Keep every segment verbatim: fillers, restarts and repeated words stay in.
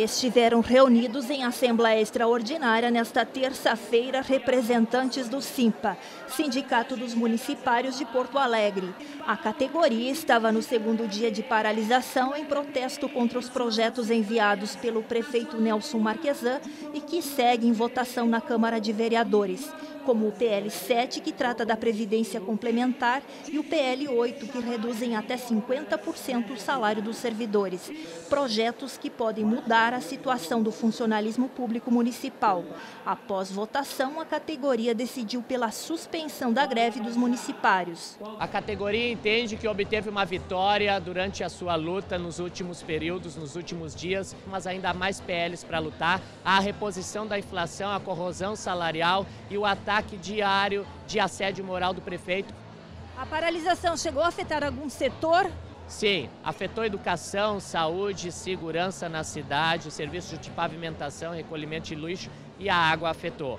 Estiveram reunidos em assembleia extraordinária nesta terça-feira representantes do Simpa, Sindicato dos Municipários de Porto Alegre. A categoria estava no segundo dia de paralisação em protesto contra os projetos enviados pelo prefeito Nelson Marquesan e que seguem em votação na Câmara de Vereadores, como o P L sete, que trata da previdência complementar, e o P L oito, que reduzem até cinquenta por cento o salário dos servidores. Projetos que podem mudar a situação do funcionalismo público municipal. Após votação, a categoria decidiu pela suspensão da greve dos municipários. A categoria entende que obteve uma vitória durante a sua luta nos últimos períodos, nos últimos dias, mas ainda há mais P Ls para lutar. A reposição da inflação, a corrosão salarial e o ataque diário de assédio moral do prefeito. A paralisação chegou a afetar algum setor? Sim, afetou educação, saúde, segurança na cidade, serviços de pavimentação, recolhimento de lixo e a água afetou.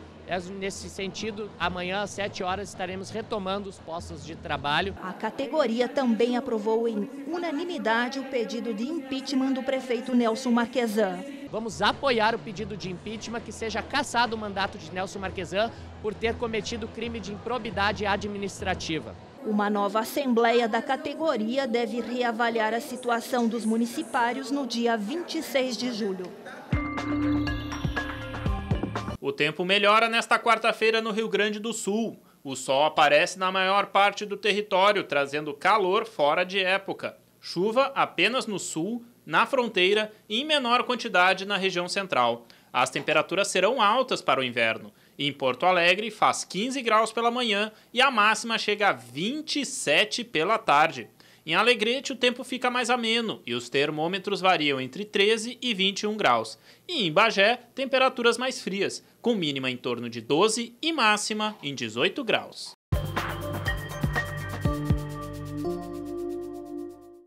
Nesse sentido, amanhã às sete horas estaremos retomando os postos de trabalho. A categoria também aprovou em unanimidade o pedido de impeachment do prefeito Nelson Marquesan. Vamos apoiar o pedido de impeachment que seja cassado o mandato de Nelson Marquesan por ter cometido crime de improbidade administrativa. Uma nova assembleia da categoria deve reavaliar a situação dos municipários no dia vinte e seis de julho. O tempo melhora nesta quarta-feira no Rio Grande do Sul. O sol aparece na maior parte do território, trazendo calor fora de época. Chuva apenas no sul, na fronteira e em menor quantidade na região central. As temperaturas serão altas para o inverno. Em Porto Alegre faz quinze graus pela manhã e a máxima chega a vinte e sete pela tarde. Em Alegrete o tempo fica mais ameno e os termômetros variam entre treze e vinte e um graus. E em Bagé, temperaturas mais frias, com mínima em torno de doze e máxima em dezoito graus.